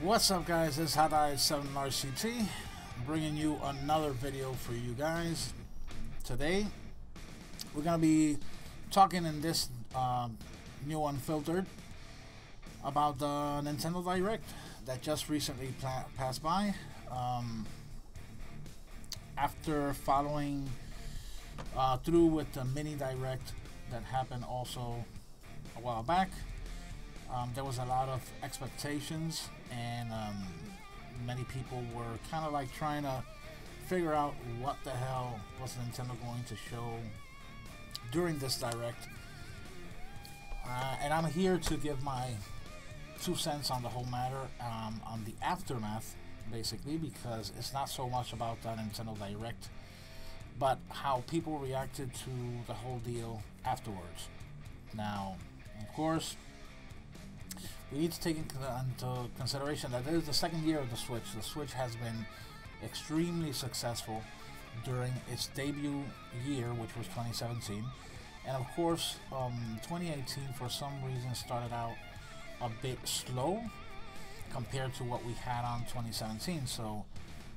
What's up, guys? This is HotEye7RCT bringing you another video for you guys. Today we're gonna be talking in this new unfiltered about the Nintendo Direct that just recently passed by. After following through with the mini Direct that happened also a while back, there was a lot of expectations, and many people were kind of like trying to figure out what the hell was Nintendo going to show during this Direct, and I'm here to give my 2 cents on the whole matter, on the aftermath basically, because it's not so much about that Nintendo Direct but how people reacted to the whole deal afterwards. Now, of course, we need to take into consideration that this is the second year of the Switch. The Switch has been extremely successful during its debut year, which was 2017. And of course, 2018 for some reason started out a bit slow compared to what we had on 2017. So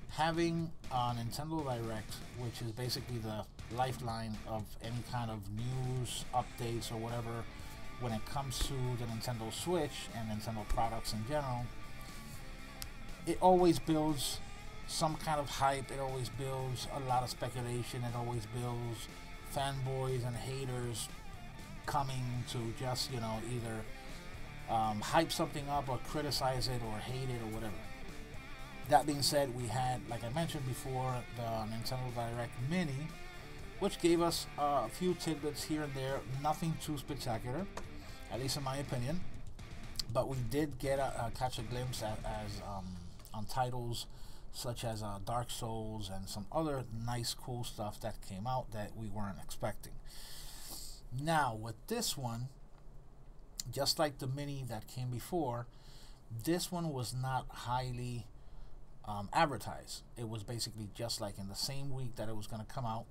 having a Nintendo Direct, which is basically the lifeline of any kind of news, updates, or whatever, when it comes to the Nintendo Switch and Nintendo products in general, it always builds some kind of hype, it always builds a lot of speculation, it always builds fanboys and haters coming to just, you know, either hype something up or criticize it or hate it or whatever. That being said, we had, like I mentioned before, the Nintendo Direct Mini, which gave us a few tidbits here and there, nothing too spectacular, at least in my opinion, but we did get catch a glimpse on titles such as Dark Souls and some other nice cool stuff that came out that we weren't expecting. Now with this one, just like the mini that came before, this one was not highly advertised. It was basically just like in the same week that it was going to come out.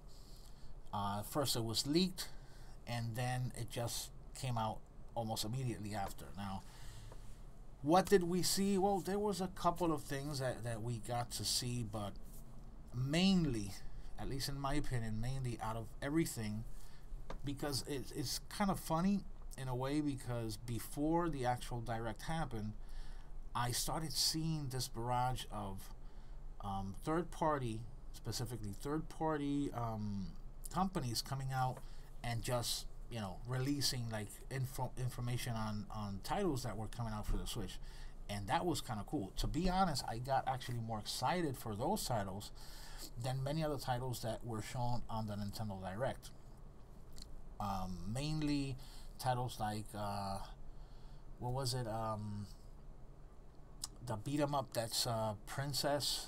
First it was leaked, and then it just came out almost immediately after. Now, what did we see? Well, there was a couple of things that we got to see, but mainly, at least in my opinion, mainly out of everything, because it's kind of funny in a way, because before the actual Direct happened, I started seeing this barrage of third-party, specifically third-party companies coming out and just, you know, releasing like information on titles that were coming out for the Switch, and that was kind of cool. To be honest, I got actually more excited for those titles than many other titles that were shown on the Nintendo Direct. Mainly titles like what was it? The beat 'em up that's Princess.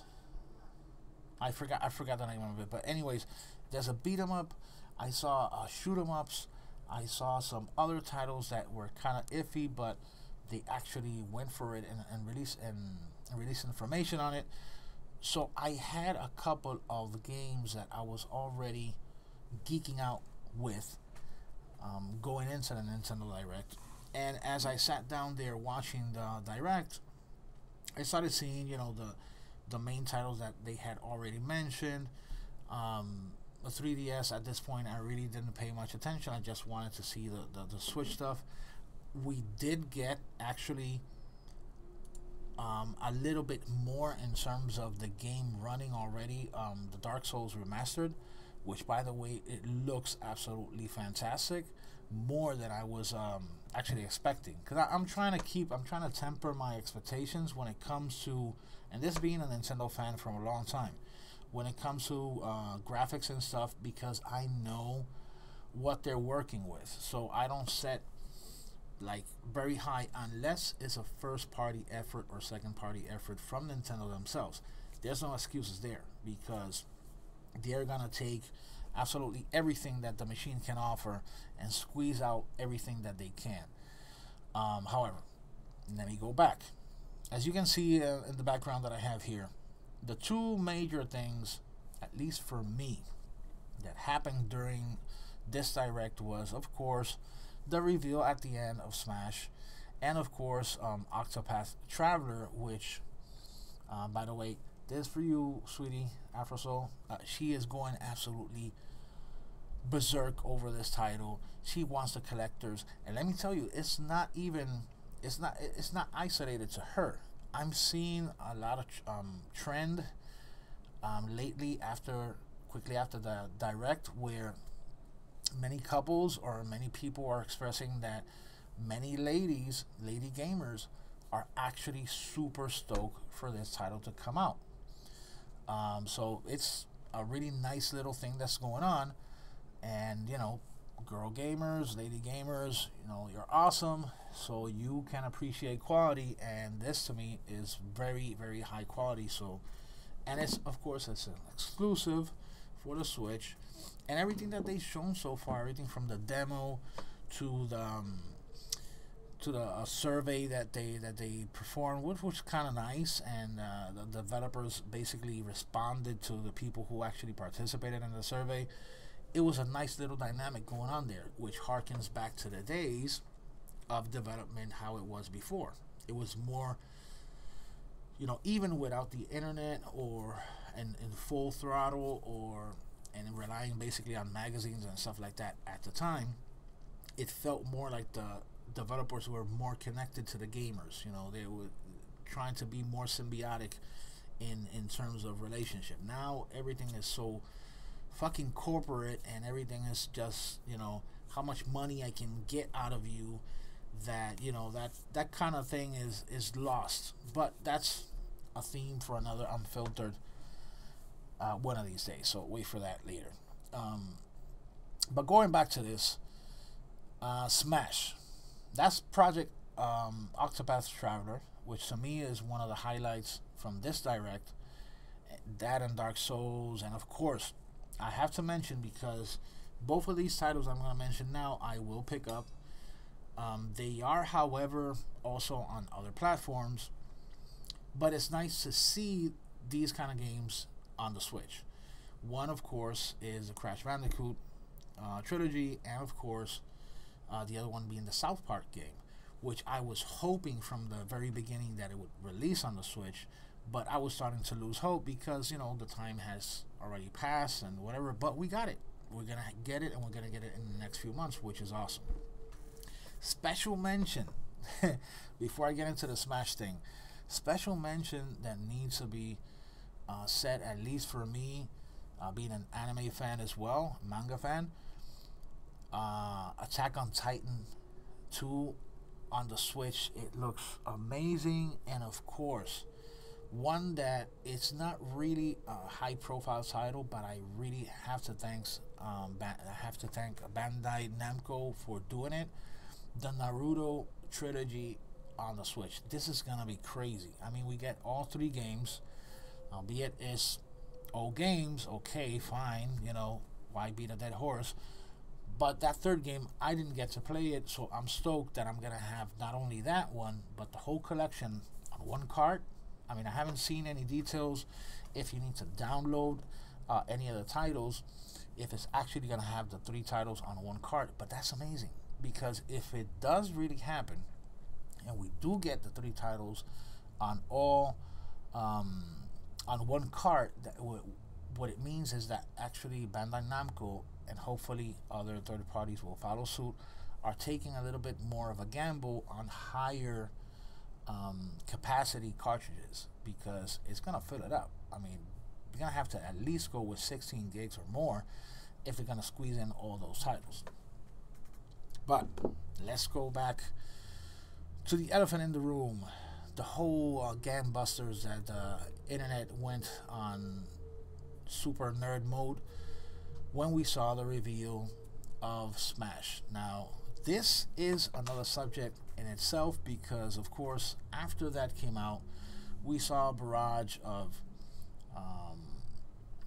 I forgot the name of it, but anyways. There's a beat 'em up. I saw shoot 'em ups. I saw some other titles that were kind of iffy, but they actually went for it and released information on it. So I had a couple of games that I was already geeking out with going into the Nintendo Direct. And as I sat down there watching the Direct, I started seeing, you know, the main titles that they had already mentioned. A 3DS at this point, I really didn't pay much attention. I just wanted to see the Switch stuff. We did get actually a little bit more in terms of the game running already. The Dark Souls Remastered, which by the way, it looks absolutely fantastic, more than I was actually expecting. Because I'm trying to temper my expectations when it comes to, and this being a Nintendo fan from a long time, when it comes to graphics and stuff, because I know what they're working with. So I don't set like very high unless it's a first party effort or second party effort from Nintendo themselves. There's no excuses there, because they're gonna take absolutely everything that the machine can offer and squeeze out everything that they can. However, let me go back. As you can see in the background that I have here, the two major things, at least for me, that happened during this Direct was, of course, the reveal at the end of Smash and of course Octopath Traveler, which by the way, this for you, sweetie, Afrosol. She is going absolutely berserk over this title. She wants the collectors, and let me tell you, it's not even, it's not isolated to her. I'm seeing a lot of trend lately quickly after the Direct, where many couples or many people are expressing that many ladies, lady gamers, are actually super stoked for this title to come out. So it's a really nice little thing that's going on, and you know, girl gamers, lady gamers, you know, you're awesome, so you can appreciate quality, and this to me is very, very high quality. So, and it's, of course, it's an exclusive for the Switch, and everything that they've shown so far, everything from the demo to the survey that they performed, which was kind of nice, and the developers basically responded to the people who actually participated in the survey. It was a nice little dynamic going on there, which harkens back to the days of development, how it was before. It was more, you know, even without the internet or in full throttle or and relying basically on magazines and stuff like that at the time, it felt more like the developers were more connected to the gamers. You know, they were trying to be more symbiotic in terms of relationship. Now everything is so fucking corporate, and everything is just, you know, how much money I can get out of you, that, you know, that kind of thing is lost. But that's a theme for another unfiltered one of these days, so wait for that later. But going back to this, Smash, that's Project Octopath Traveler, which to me is one of the highlights from this Direct, that and Dark Souls. And of course, I have to mention, because both of these titles I'm going to mention now, I will pick up. They are, however, also on other platforms, but it's nice to see these kind of games on the Switch. One, of course, is the Crash Bandicoot trilogy, and of course, the other one being the South Park game, which I was hoping from the very beginning that it would release on the Switch, but I was starting to lose hope because, you know, the time has already passed and whatever, but we got it. We're going to get it, and we're going to get it in the next few months, which is awesome. Special mention, before I get into the Smash thing, special mention that needs to be said, at least for me, being an anime fan as well, manga fan, Attack on Titan 2 on the Switch. It looks amazing, and of course, one that it's not really a high-profile title, but I really have to thank Bandai Namco for doing it. The Naruto trilogy on the Switch. This is gonna be crazy. I mean, we get all three games, albeit it's old games. Okay, fine. You know, why beat a dead horse? But that third game, I didn't get to play it, so I'm stoked that I'm gonna have not only that one, but the whole collection on one cart. I mean, I haven't seen any details if you need to download any of the titles, if it's actually going to have the three titles on one cart. But that's amazing, because if it does really happen and we do get the three titles on all on one cart, that what it means is that actually Bandai Namco, and hopefully other third parties will follow suit, are taking a little bit more of a gamble on higher capacity cartridges, because it's gonna fill it up. I mean, you're gonna have to at least go with 16 gigs or more if they're gonna squeeze in all those titles. But let's go back to the elephant in the room, the whole gangbusters that the internet went on super nerd mode when we saw the reveal of Smash. Now, this is another subject in itself, because of course after that came out, we saw a barrage of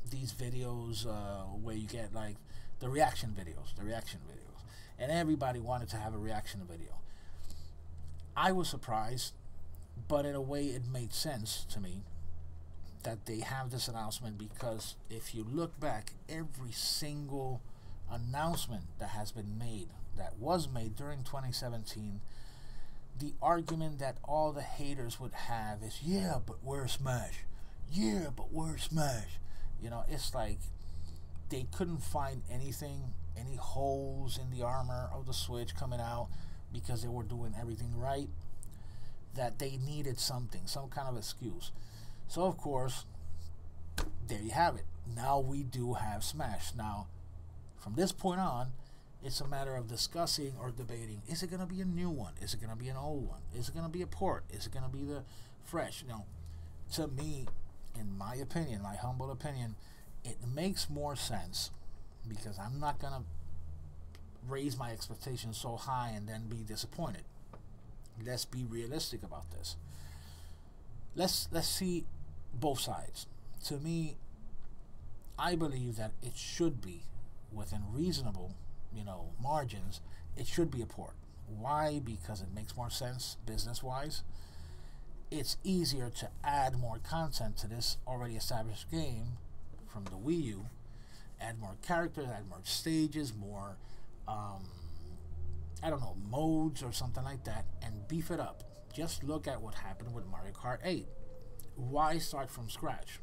these videos where you get like the reaction videos, and everybody wanted to have a reaction video. I was surprised, but in a way it made sense to me that they have this announcement, because if you look back, every single announcement that was made during 2017, the argument that all the haters would have is, yeah, but where's Smash? Yeah, but where's Smash? You know, it's like they couldn't find anything, any holes in the armor of the Switch coming out, because they were doing everything right, that they needed something, some kind of excuse. So, of course, there you have it. Now we do have Smash. Now, from this point on, it's a matter of discussing or debating, is it going to be a new one? Is it going to be an old one? Is it going to be a port? Is it going to be the fresh? You know, to me, in my opinion, my humble opinion, it makes more sense, because I'm not going to raise my expectations so high and then be disappointed. Let's be realistic about this. Let's see both sides. To me, I believe that it should be, within reasonable, you know, margins, it should be a port. Why? Because it makes more sense business-wise. It's easier to add more content to this already established game from the Wii U, add more characters, add more stages, more I don't know, modes or something like that, and beef it up. Just look at what happened with Mario Kart 8. Why start from scratch?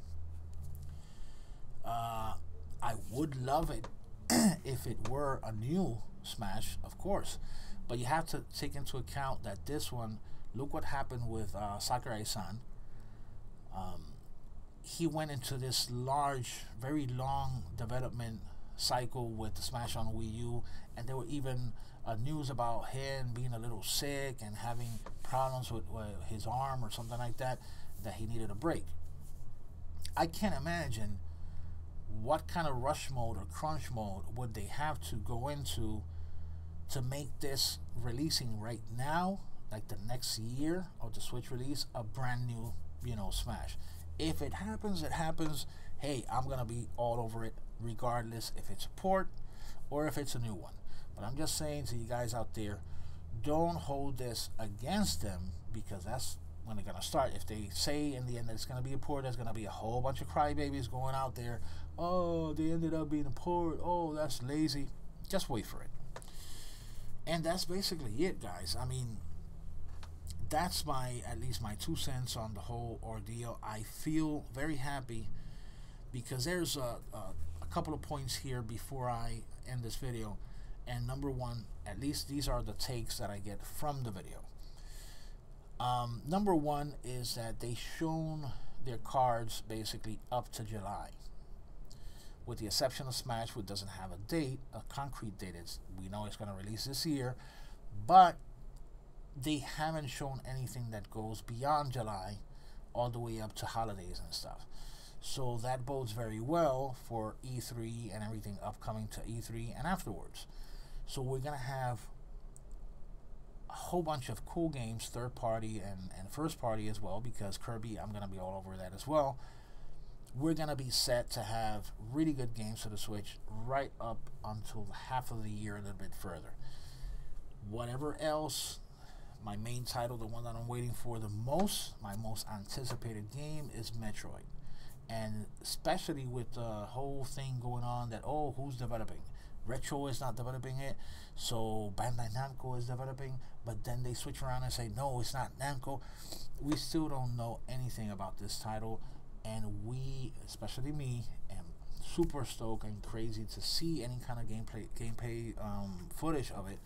I would love it if it were a new Smash, of course, but you have to take into account that this one, look what happened with Sakurai-san. He went into this large, very long development cycle with the Smash on Wii U, and there were even news about him being a little sick and having problems with his arm or something like that, that he needed a break. I can't imagine what kind of rush mode or crunch mode would they have to go into to make this releasing right now, like the next year of the Switch release, a brand new, you know, Smash. If it happens, it happens. Hey, I'm gonna be all over it, regardless if it's a port or if it's a new one. But I'm just saying to you guys out there, don't hold this against them, because that's when they're gonna start. If they say in the end that it's gonna be a port, there's gonna be a whole bunch of crybabies going out there, oh, they ended up being a port, oh, that's lazy. Just wait for it. And that's basically it, guys. I mean, that's my, at least my 2 cents on the whole ordeal. I feel very happy, because there's a couple of points here before I end this video. And number one, at least these are the takes that I get from the video. Number one is that they shown their cards basically up to July, with the exception of Smash, which doesn't have a date, a concrete date. We know it's going to release this year, but they haven't shown anything that goes beyond July all the way up to holidays and stuff. So that bodes very well for E3 and everything upcoming to E3 and afterwards. So we're going to have a whole bunch of cool games, third party and first party as well, because Kirby, I'm going to be all over that as well. We're going to be set to have really good games for the Switch right up until half of the year, a little bit further. Whatever else, my main title, the one that I'm waiting for the most, my most anticipated game is Metroid. And especially with the whole thing going on that, oh, who's developing? Retro is not developing it, so Bandai Namco is developing, but then they switch around and say, no, it's not Namco. We still don't know anything about this title, and we, especially me, am super stoked and crazy to see any kind of gameplay footage of it.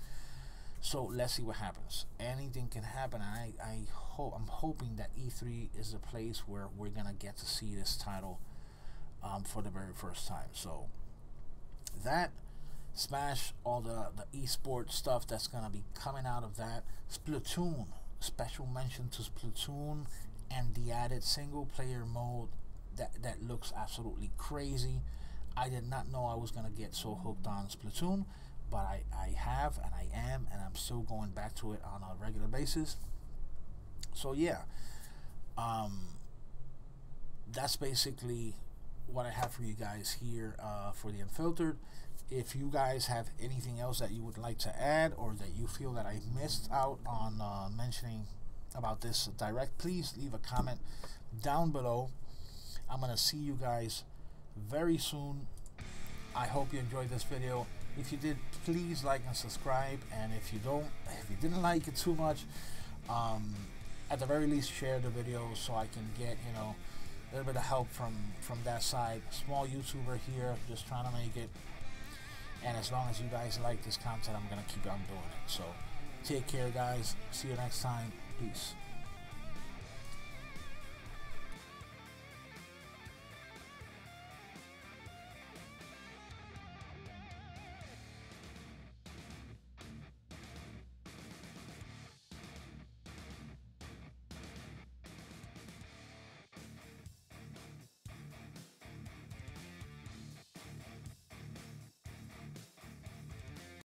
So let's see what happens. Anything can happen. I'm hoping that E3 is the place where we're gonna get to see this title for the very first time. So that, Smash, all the esports stuff that's gonna be coming out of that. Splatoon, special mention to Splatoon and the added single player mode that looks absolutely crazy. I did not know I was gonna get so hooked on Splatoon, but I have, and I am, and I'm still going back to it on a regular basis. So yeah, that's basically what I have for you guys here for the Unfiltered. If you guys have anything else that you would like to add, or that you feel that I missed out on mentioning about this direct, please leave a comment down below. I'm gonna see you guys very soon. I hope you enjoyed this video. If you did, please like and subscribe, and if you didn't like it too much, At the very least, share the video so I can get, you know, a little bit of help from that side. Small YouTuber here, just trying to make it. And as long as you guys like this content, I'm gonna keep on doing it. So take care, guys. See you next time. Peace.